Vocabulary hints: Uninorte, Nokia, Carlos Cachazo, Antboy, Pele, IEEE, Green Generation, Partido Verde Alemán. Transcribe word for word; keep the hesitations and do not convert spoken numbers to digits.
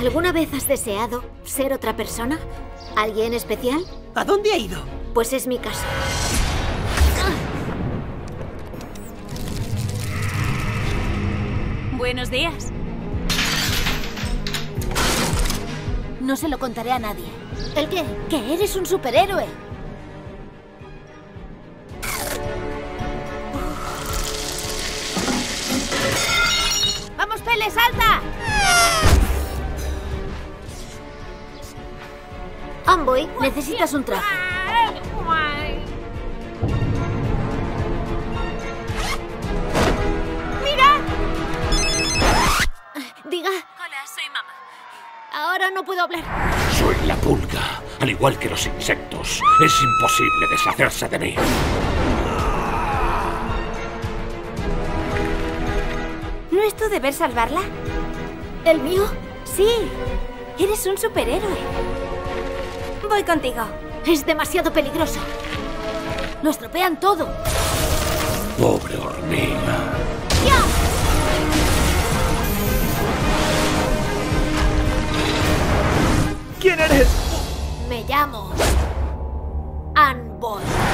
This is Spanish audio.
¿Alguna vez has deseado ser otra persona? ¿Alguien especial? ¿A dónde ha ido? Pues es mi caso. Buenos días. No se lo contaré a nadie. ¿El qué? Que eres un superhéroe. ¡Vamos, Pele, salta! Antboy, necesitas un traje. ¡Mira! Diga. Hola, soy mamá. Ahora no puedo hablar. Soy la pulga, al igual que los insectos. Es imposible deshacerse de mí. ¿No es tu deber salvarla? ¿El mío? Sí, eres un superhéroe. Voy contigo. Es demasiado peligroso. Lo estropean todo. Pobre hormiga. ¡Ya! ¿Quién eres? Me llamo Antboy.